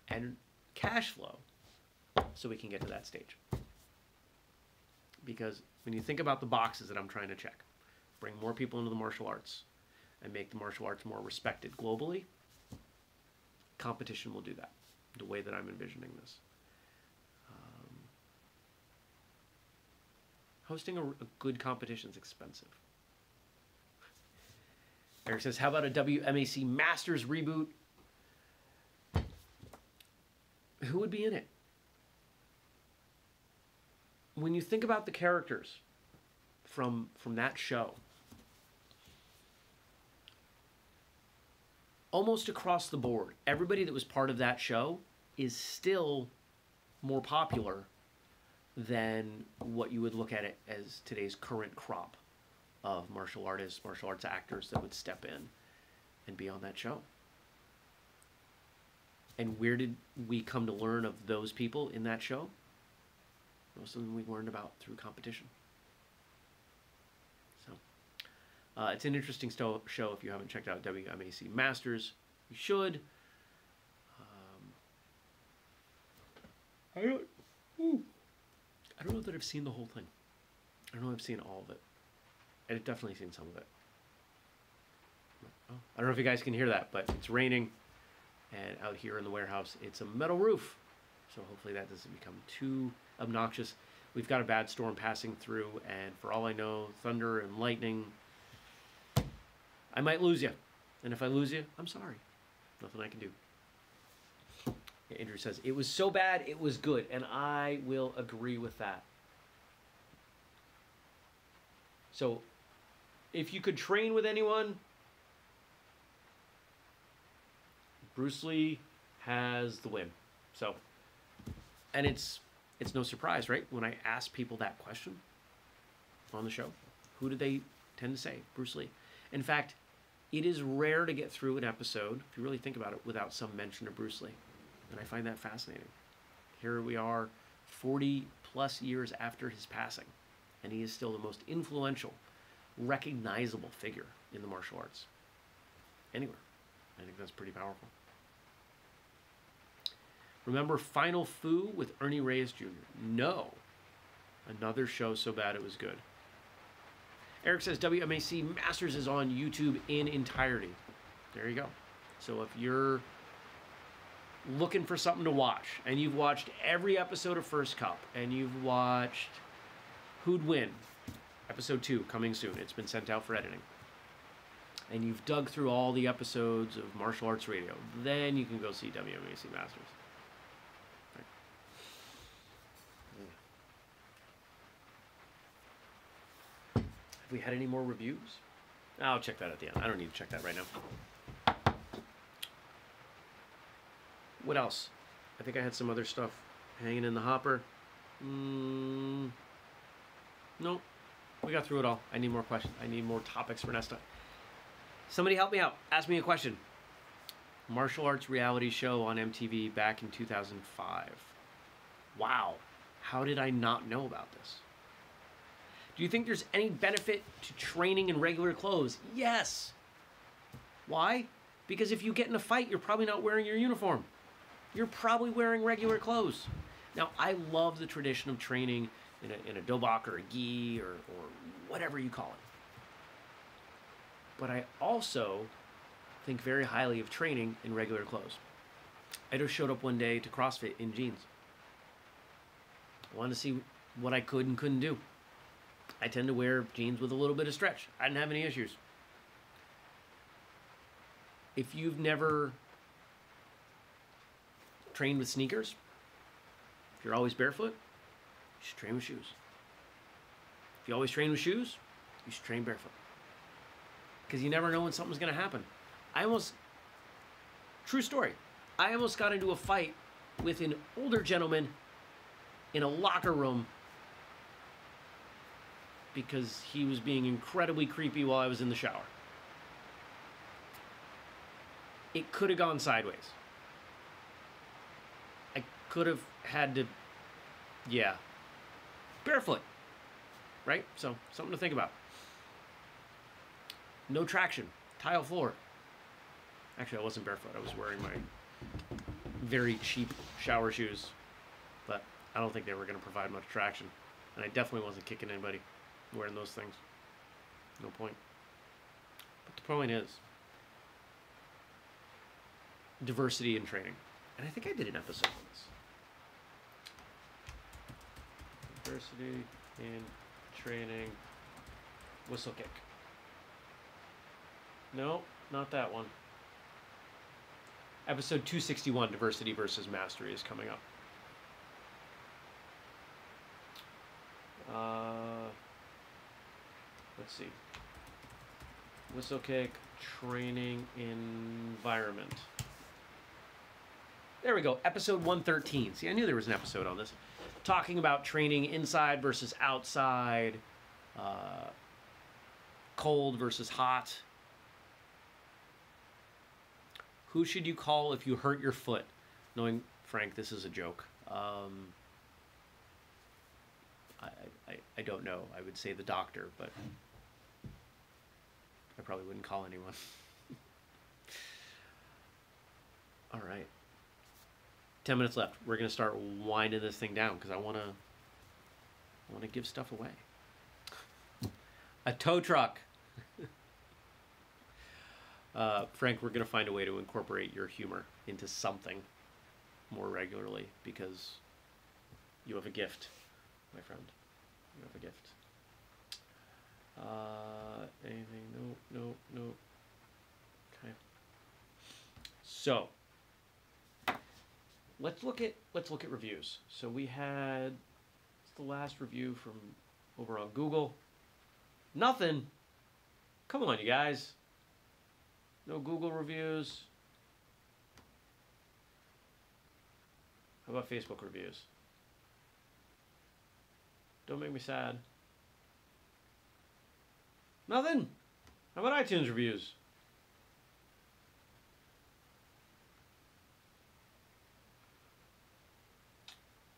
and cash flow so we can get to that stage. Because when you think about the boxes that I'm trying to check, bring more people into the martial arts and make the martial arts more respected globally, competition will do that, the way that I'm envisioning this. Um, hosting a, a good competition is expensive. Eric says, how about a W M A C Masters reboot? Who would be in it? When you think about the characters from, from that show, almost across the board, everybody that was part of that show is still more popular than what you would look at it as today's current crop of martial artists, martial arts actors that would step in and be on that show. And where did we come to learn of those people in that show? Most of them we learned about through competition. Uh, it's an interesting show. If you haven't checked out W M A C Masters, you should. Um, I don't. Ooh, I don't know that I've seen the whole thing. I don't know if I've seen all of it. I've definitely seen some of it. Oh, I don't know if you guys can hear that, but it's raining, and out here in the warehouse, it's a metal roof. So hopefully that doesn't become too obnoxious. We've got a bad storm passing through, and for all I know, thunder and lightning. I might lose you, and if I lose you, I'm sorry. Nothing I can do. Yeah, Andrew says, it was so bad, it was good. And I will agree with that. So, if you could train with anyone, Bruce Lee has the win. So, and it's it's no surprise, right? When I ask people that question on the show, who do they tend to say? Bruce Lee. In fact, it is rare to get through an episode, if you really think about it, without some mention of Bruce Lee. And I find that fascinating. Here we are forty plus years after his passing, and he is still the most influential, recognizable figure in the martial arts anywhere. I think that's pretty powerful. Remember Final Fu with Ernie Reyes Junior? No. Another show so bad it was good. Eric says W M A C Masters is on YouTube in entirety. There you go. So if you're looking for something to watch, and you've watched every episode of First Cup, and you've watched Who'd Win, episode two, coming soon. It's been sent out for editing. And you've dug through all the episodes of Martial Arts Radio, then you can go see W M A C Masters. Right. Have we had any more reviews? I'll check that at the end. I don't need to check that right now. What else? I think I had some other stuff hanging in the hopper. Mm, nope. We got through it all. I need more questions. I need more topics for next time. Somebody help me out. Ask me a question. Martial arts reality show on M T V back in two thousand five. Wow. How did I not know about this? Do you think there's any benefit to training in regular clothes? Yes. Why? Because if you get in a fight, you're probably not wearing your uniform. You're probably wearing regular clothes. Now, I love the tradition of training in a, in a dobok or a gi or, or whatever you call it. But I also think very highly of training in regular clothes. I just showed up one day to CrossFit in jeans. I wanted to see what I could and couldn't do. I tend to wear jeans with a little bit of stretch. I didn't have any issues. If you've never trained with sneakers, if you're always barefoot, you should train with shoes. If you always train with shoes, you should train barefoot. Because you never know when something's going to happen. I almost, true story, I almost got into a fight with an older gentleman in a locker room because he was being incredibly creepy while I was in the shower. It could have gone sideways. I could have had to, yeah, barefoot, right? So, something to think about. No traction, tile floor. Actually, I wasn't barefoot. I was wearing my very cheap shower shoes, but I don't think they were going to provide much traction. And I definitely wasn't kicking anybody wearing those things. No point. But the point is diversity in training. And I think I did an episode on this. Diversity in training, whistle kick. No, not that one. Episode two sixty-one, Diversity versus Mastery, is coming up. Uh, let's see. Whistlekick training environment. There we go, episode one thirteen. See, I knew there was an episode on this. Talking about training inside versus outside, uh, cold versus hot. Who should you call if you hurt your foot? Knowing, Frank, this is a joke. Um, I, I, I don't know. I would say the doctor, but I probably wouldn't call anyone. All right. Ten minutes left. We're going to start winding this thing down because I want to I want to give stuff away. A tow truck. Uh, Frank, we're going to find a way to incorporate your humor into something more regularly because you have a gift, my friend. You have a gift. Uh, anything? No, no, no. Okay. So let's look at let's look at reviews. So we had it's the last review from over on Google. Nothing. Come on, you guys. No Google reviews. How about Facebook reviews? Don't make me sad. Nothing. How about iTunes reviews?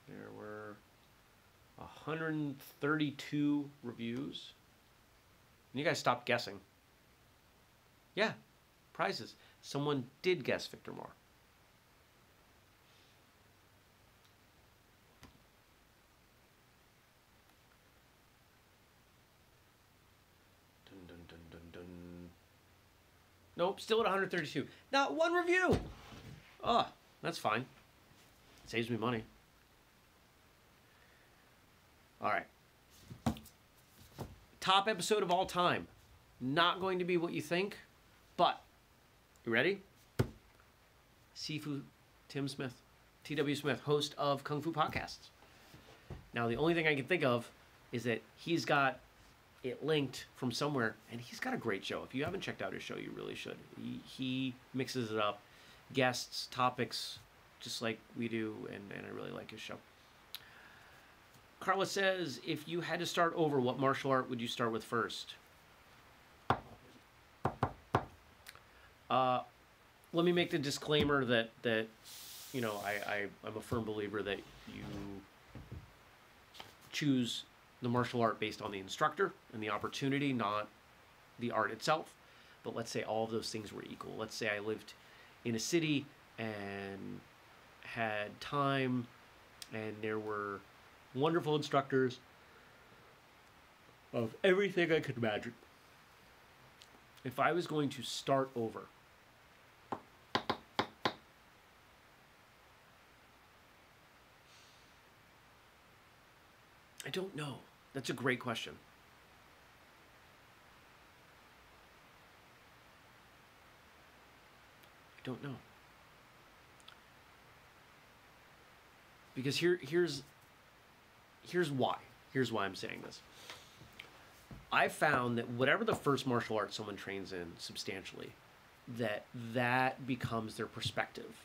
There were one hundred thirty-two reviews. And you guys stopped guessing. Yeah, prizes. Someone did guess Victor Moore. Nope, still at one hundred thirty-two. Not one review. Oh, that's fine. Saves me money. All right. Top episode of all time. Not going to be what you think, but you ready? Sifu Tim Smith, T W Smith, host of Kung Fu Podcasts. Now, the only thing I can think of is that he's got it linked from somewhere, and he's got a great show. If you haven't checked out his show, you really should. He, he mixes it up, guests, topics, just like we do, and, and I really like his show. Carla says, if you had to start over, what martial art would you start with first? Uh, let me make the disclaimer that, that you know, I, I, I'm a firm believer that you choose the martial art based on the instructor and the opportunity, not the art itself. But let's say all of those things were equal. Let's say I lived in a city and had time and there were wonderful instructors of everything I could imagine. If I was going to start over, I don't know. That's a great question. I don't know. Because here, here's, here's why. Here's why I'm saying this. I found that whatever the first martial art someone trains in substantially, that that becomes their perspective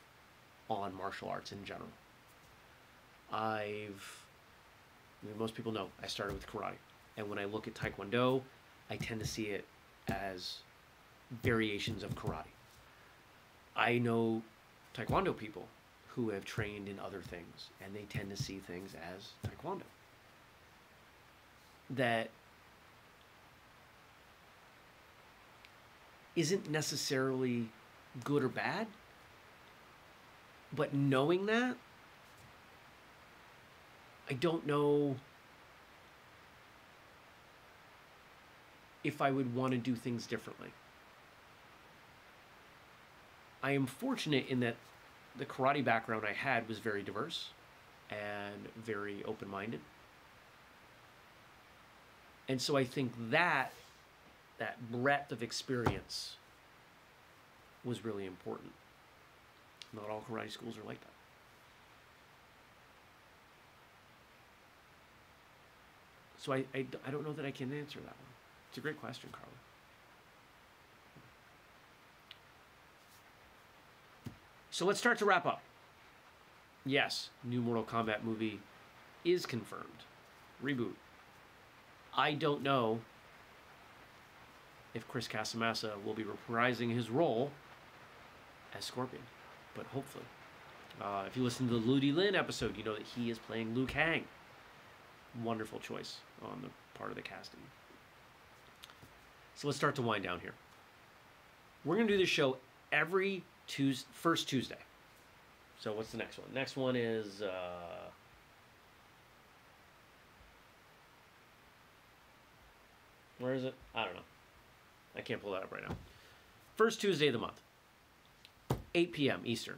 on martial arts in general. I've... I mean, most people know I started with karate, and when I look at taekwondo, I tend to see it as variations of karate. I know taekwondo people who have trained in other things, and they tend to see things as taekwondo. That isn't necessarily good or bad, but knowing that, I don't know if I would want to do things differently. I am fortunate in that the karate background I had was very diverse and very open-minded. And so I think that, that breadth of experience was really important. Not all karate schools are like that. So I, I, I don't know that I can answer that one. It's a great question, Carla. So let's start to wrap up. Yes, new Mortal Kombat movie is confirmed. Reboot. I don't know if Chris Casamasa will be reprising his role as Scorpion, but hopefully. Uh, if you listen to the Ludi Lin episode, you know that he is playing Liu Kang. Wonderful choice on the part of the casting. So let's start to wind down here. We're going to do this show every Tuesday, first Tuesday. So what's the next one? Next one is uh, where is it? I don't know. I can't pull that up right now. First Tuesday of the month, eight p m Eastern.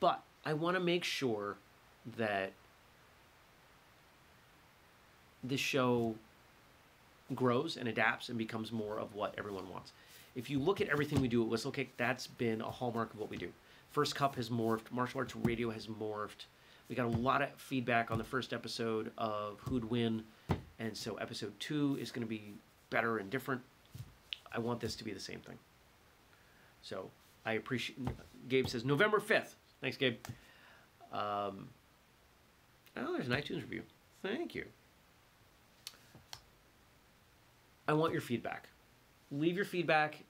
But I want to make sure that this show grows and adapts and becomes more of what everyone wants. If you look at everything we do at Whistlekick, that's been a hallmark of what we do. First Cup has morphed. Martial Arts Radio has morphed. We got a lot of feedback on the first episode of Who'd Win, and so episode two is going to be better and different. I want this to be the same thing. So I appreciate... Gabe says, November fifth. Thanks, Gabe. Um, oh, there's an iTunes review. Thank you. I want your feedback. Leave your feedback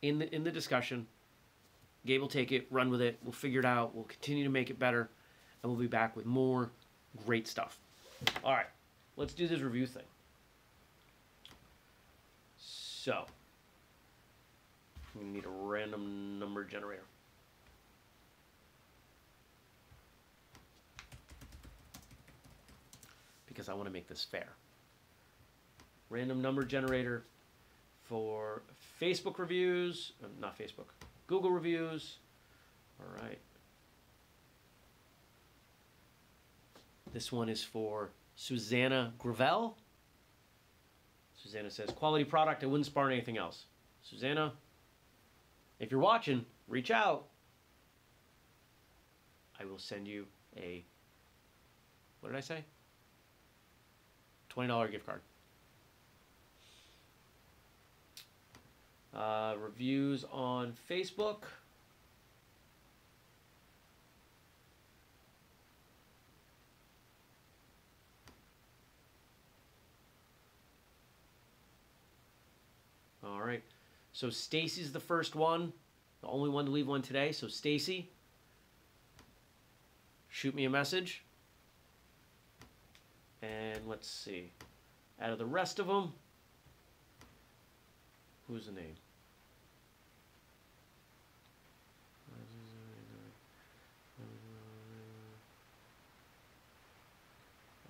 in the in the discussion. Gabe will take it, run with it. We'll figure it out. We'll continue to make it better. And we'll be back with more great stuff. All right. Let's do this review thing. So, we need a random number generator. Because I want to make this fair. Random number generator for Facebook reviews. Not Facebook. Google reviews. All right. This one is for Susanna Gravel. Susanna says, quality product. I wouldn't spar anything else. Susanna, if you're watching, reach out. I will send you a, what did I say? twenty dollar gift card. Uh, reviews on Facebook. All right. So Stacy's the first one, the only one to leave one today. So Stacy, shoot me a message. And let's see. Out of the rest of them, who's the name?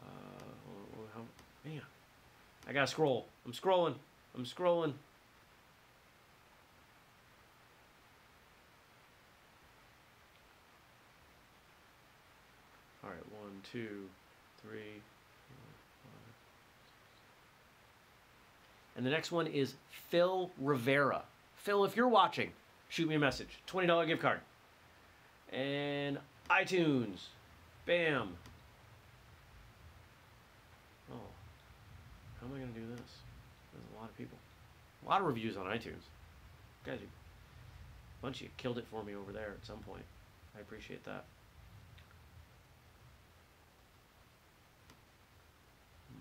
Uh, how, man, I gotta scroll. I'm scrolling. I'm scrolling. All right, one, two, three. And the next one is Phil Rivera. Phil, if you're watching, shoot me a message. twenty dollar gift card. And iTunes. Bam. Oh. How am I going to do this? There's a lot of people. A lot of reviews on iTunes. Guys, you, a bunch of you killed it for me over there at some point. I appreciate that.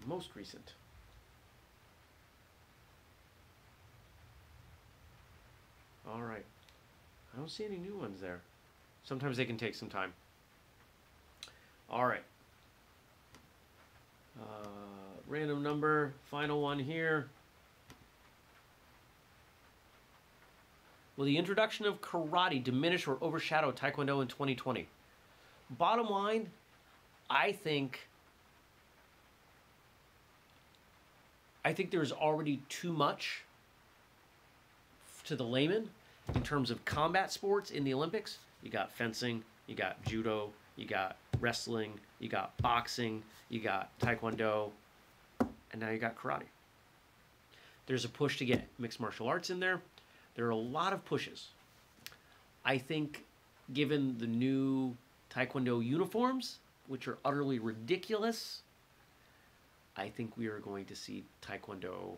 Most recent. All right. I don't see any new ones there. Sometimes they can take some time. All right. Uh, random number. Final one here. Will the introduction of karate diminish or overshadow Taekwondo in twenty twenty? Bottom line, I think... I think there's already too much to the layman. In terms of combat sports in the Olympics, you got fencing, you got judo, you got wrestling, you got boxing, you got taekwondo, and now you got karate. There's a push to get mixed martial arts in there. There are a lot of pushes. I think given the new taekwondo uniforms, which are utterly ridiculous, I think we are going to see taekwondo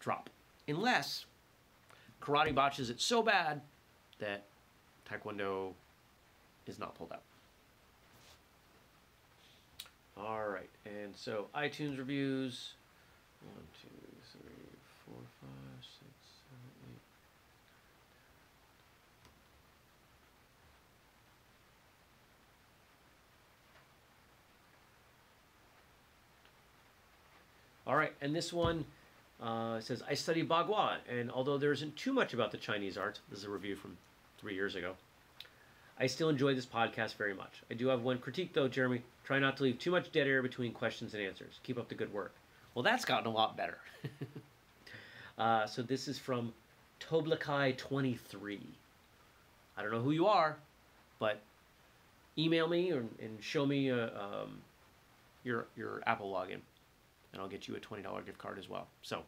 drop. Unless karate botches it so bad that taekwondo is not pulled out. All right, and so iTunes reviews. One, two, three, four, five, six, seven, eight. All right, and this one... Uh, it says, I study Bagua, and although there isn't too much about the Chinese arts, this is a review from three years ago, I still enjoy this podcast very much. I do have one critique, though, Jeremy. Try not to leave too much dead air between questions and answers. Keep up the good work. Well, that's gotten a lot better. uh, so this is from Toblakai twenty-three. I don't know who you are, but email me or, and show me uh, um, your, your Apple login. And I'll get you a twenty dollar gift card as well. So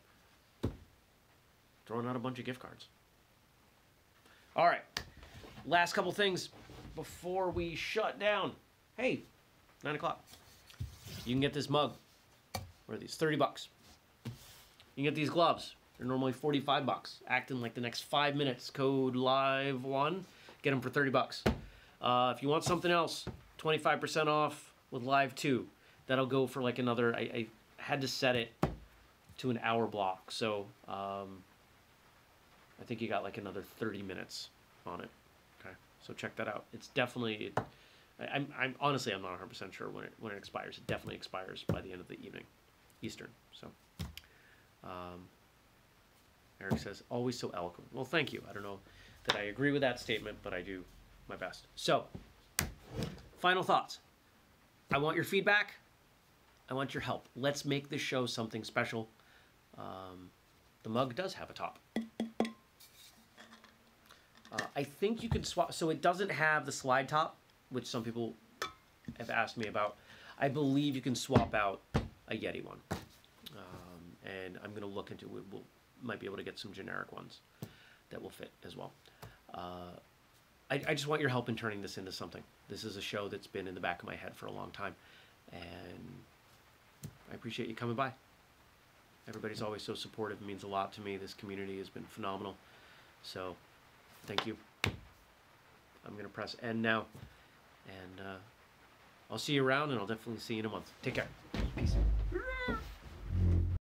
throwing out a bunch of gift cards. All right. Last couple things before we shut down. Hey, nine o'clock. You can get this mug. What are these? thirty bucks. You can get these gloves. They're normally forty-five bucks. Act in like the next five minutes. Code live one. Get them for thirty bucks. Uh, if you want something else, twenty-five percent off with live two. That'll go for like another, I, I had to set it to an hour block. So um, I think you got like another thirty minutes on it. Okay. So check that out. It's definitely, it, I, I'm, I'm honestly, I'm not one hundred percent sure when it, when it expires. It definitely expires by the end of the evening, Eastern. So um, Eric says, always so eloquent. Well, thank you. I don't know that I agree with that statement, but I do my best. So, final thoughts. I want your feedback. I want your help. Let's make this show something special. Um, the mug does have a top. Uh, I think you can swap. So it doesn't have the slide top, which some people have asked me about. I believe you can swap out a Yeti one. Um, and I'm going to look into it. We'll, might be able to get some generic ones that will fit as well. Uh, I, I just want your help in turning this into something. This is a show that's been in the back of my head for a long time. And I appreciate you coming by. Everybody's always so supportive. It means a lot to me. This community has been phenomenal. So thank you. I'm going to press end now. And uh, I'll see you around, and I'll definitely see you in a month. Take care. Peace.